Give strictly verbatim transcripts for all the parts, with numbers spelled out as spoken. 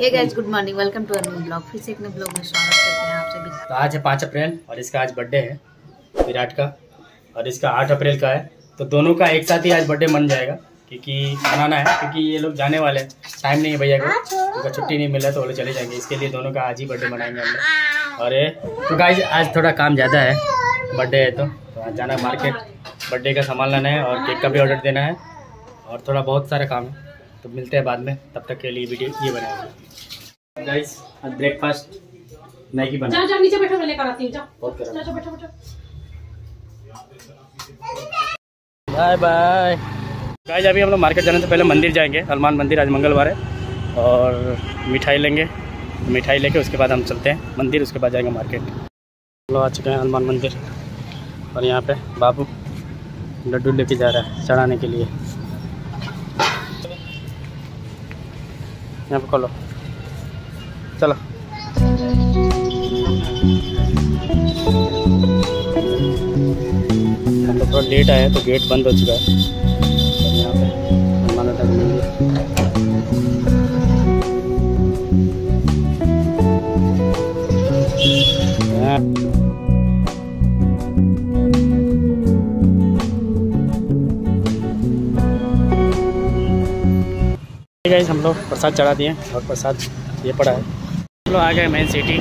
Hey guys, good morning, welcome to our new blog. फिर से एक नए ब्लॉग में स्वागत करते हैं आप सभी। तो आज है पाँच अप्रैल और इसका आज बर्थडे है विराट का, और इसका आठ अप्रैल का है। तो दोनों का एक साथ ही आज बर्थडे मन जाएगा क्योंकि मनाना है, क्योंकि ये लोग जाने वाले हैं। टाइम नहीं है भैया को, उनका छुट्टी नहीं मिला तो वो लोग चले जाएंगे, इसके लिए दोनों का आज ही बर्थडे मनाएंगे हम लोग। और ये तो गाइस आज थोड़ा काम ज़्यादा है, बर्थडे है तो आज जाना मार्केट, बर्थडे का सामान लाना है और केक का भी ऑर्डर देना है और थोड़ा बहुत सारा काम है। तो मिलते हैं बाद में, तब तक के लिए वीडियो ये बनाएंगे। गाइस आज ब्रेकफास्ट मैगी बना। जा जा नीचे बैठो, मैं लेकर आती हूं। जा बहुत कर, जा बैठो बैठो, बाय बाय। गाइस अभी हम लोग मार्केट जाने से पहले मंदिर जाएंगे, हनुमान मंदिर। आज मंगलवार है और मिठाई लेंगे, मिठाई लेके उसके बाद हम चलते हैं मंदिर, उसके बाद जाएंगे मार्केट। हम लोग आ चुके हैं हनुमान मंदिर और यहाँ पे बाबू लड्डू लेके जा रहा है चढ़ाने के लिए। यहाँ पे खोलो, चलो। हम लोग थोड़ा लेट आए तो गेट बंद हो चुका है। यहाँ पे हनुमान मंदिर गाइस हम लोग प्रसाद चढ़ा दिए और प्रसाद ये पड़ा है। हम लोग आ गए मेन सिटी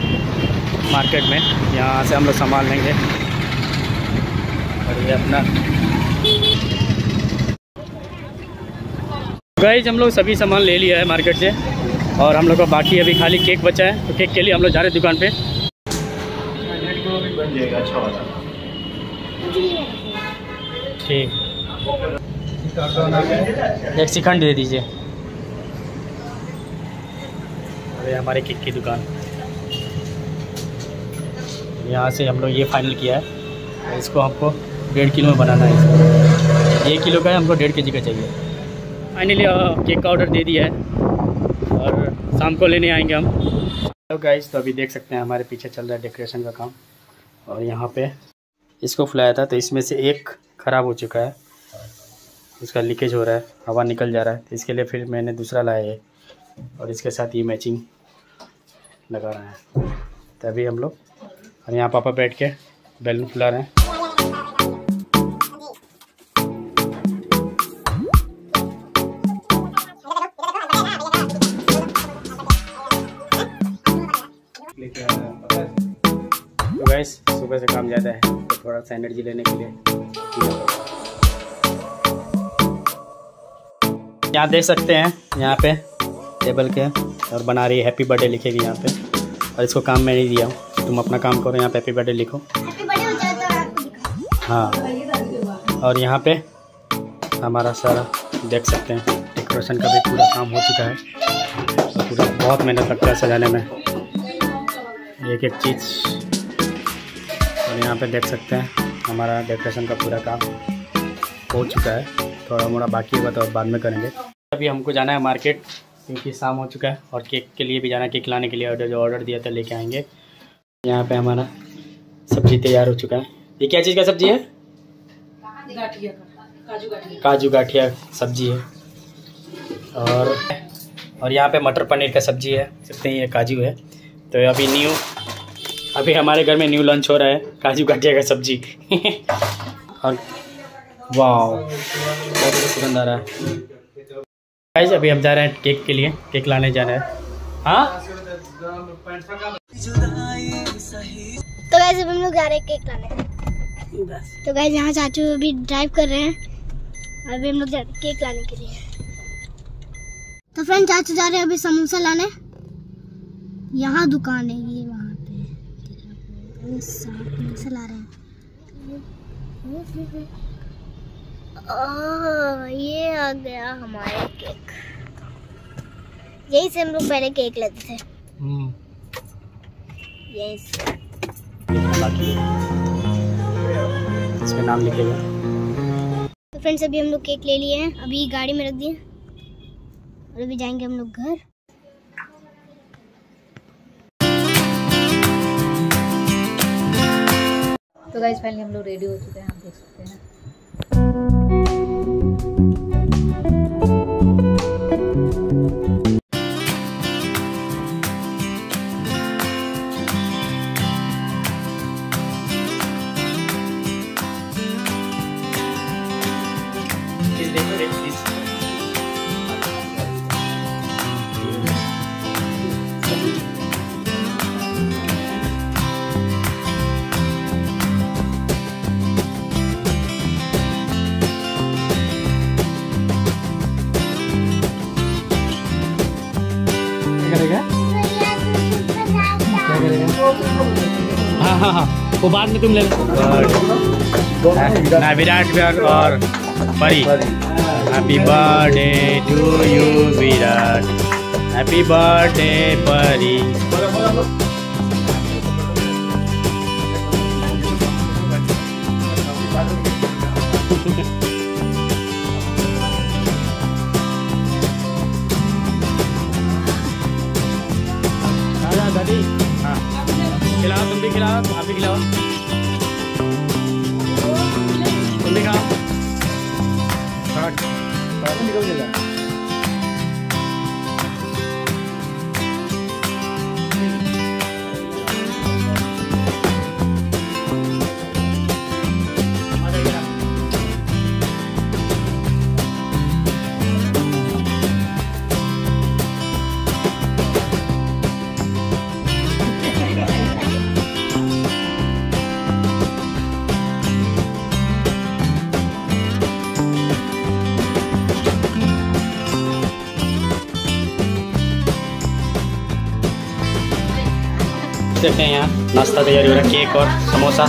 मार्केट में, यहाँ से हम लोग सामान लेंगे। और ये अपना गाइस हम लोग सभी सामान ले लिया है मार्केट से और हम लोग का बाकी अभी खाली केक बचा है, तो केक के लिए हम लोग जा रहे हैं दुकान पे। बन जाएगा अच्छा वाला, ठीक। एक श्रीखंड दे दीजिए। हमारे केक की दुकान यहाँ से हम लोग ये फाइनल किया है, इसको हमको डेढ़ किलो में बनाना है। इसको एक किलो का है, हमको डेढ़ के जी का चाहिए। फाइनली केक का ऑर्डर दे दिया है और शाम को लेने आएंगे हम। हेलो गाइस, तो अभी देख सकते हैं हमारे पीछे चल रहा है डेकोरेशन का काम। और यहाँ पे इसको फुलाया था तो इसमें से एक ख़राब हो चुका है, उसका लीकेज हो रहा है, हवा निकल जा रहा है, तो इसके लिए फिर मैंने दूसरा लाया है और इसके साथ ये मैचिंग लगा रहे हैं। तभी हम लोग और यहाँ पापा बैठ के बैलून फुला रहे हैं। तो गाइस सुबह से काम ज़्यादा है तो थोड़ा सा एनर्जी लेने के लिए यहाँ देख सकते हैं, यहाँ पे टेबल के और बना रही है हैप्पी बर्थडे लिखेगी यहाँ पे। और इसको काम मैं नहीं दिया हूँ, तुम अपना काम करो, यहाँ पे हैप्पी बर्थडे लिखो। हाँ, और यहाँ पे हमारा सारा देख सकते हैं डेकोरेशन का भी पूरा काम हो चुका है। पूरा बहुत मेहनत लगता है सजाने में एक एक चीज़। और यहाँ पे देख सकते हैं हमारा डेकोरेशन का पूरा काम हो चुका है, थोड़ा मोड़ा बाकी होगा तो और बाद में करेंगे। अभी हमको जाना है मार्केट क्योंकि शाम हो चुका है और केक के लिए भी जाना है, केक लाने के लिए ऑर्डर जो ऑर्डर दिया था लेके आएंगे। यहाँ पे हमारा सब्जी तैयार हो चुका है। ये क्या चीज़ का सब्जी है? गाठिया, काजू गाठिया, काजू गाठिया सब्जी है। और और यहाँ पे मटर पनीर का सब्जी है, सकते हैं ये काजू है। तो अभी न्यू अभी हमारे घर में न्यू लॉन्च हो रहा है काजू गाठिया का सब्जी। और वाओ बहुत सुगंध आ रहा है। गाइस अभी हम जा रहे हैं केक के लिए, केक लाने जाना है। हाँ तो गाइस अब हम लोग जा रहे हैं केक लाने। तो गाइस यहाँ चाचू अभी ड्राइव कर रहे हैं, अभी हम लोग जा रहे हैं केक लाने के लिए। तो फ्रेंड चाचू जा रहे हैं अभी समोसा लाने। यहाँ दुकान है ये, वहाँ पे समोसा ला रहे हैं। ओह ये आ गया हमारे केक, यही से हम लोग पहले केक लेते थे। हम्म यस, इसका नाम लिखेगा। तो फ्रेंड्स अभी हम लोग केक ले लिए हैं, अभी गाड़ी में रख दिए और अभी जाएंगे हम लोग घर। तो गाइस फाइनली हम लोग रेडी हो चुके हैं, आप देख सकते हैं। करेगा? क्या करेगा? हाँ हाँ हाँ वो बाद में तुम ले लो। विराट विराट और Pari. Happy birthday to you Virat, happy birthday Pari. दादी हाँ खिलाओ, तुम भी खिलाओ, आप भी खिलाओ, तुम भी खाओ। देखते हैं यहाँ नाश्ता तैयारी हो रहा है, केक और समोसा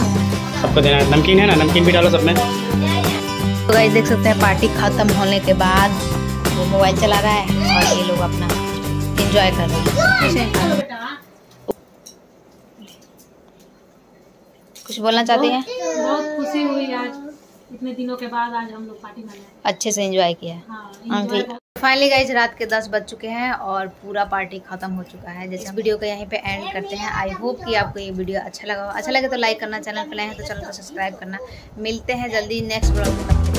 सबको देना है। नमकीन है ना, नमकीन भी डालो सब में। तो गाइस देख सकते हैं पार्टी खत्म होने के बाद वो मोबाइल चला रहा है और ये लोग अपना एंजॉय कर रहे हैं। कुछ बोलना चाहते हैं? बहुत खुशी हुई आज, इतने दिनों के बाद आज हम लोग पार्टी मनाए, अच्छे से एंजॉय किया। हाँ, फाइनली गाइज रात के दस बज चुके हैं और पूरा पार्टी खत्म हो चुका है। जैसे वीडियो को यहीं पे एंड करते हैं। आई होप कि आपको ये वीडियो अच्छा लगा हो। अच्छा लगे तो लाइक करना, चैनल पे नए हैं तो चैनल को सब्सक्राइब करना। मिलते हैं जल्दी नेक्स्ट ब्लॉग में।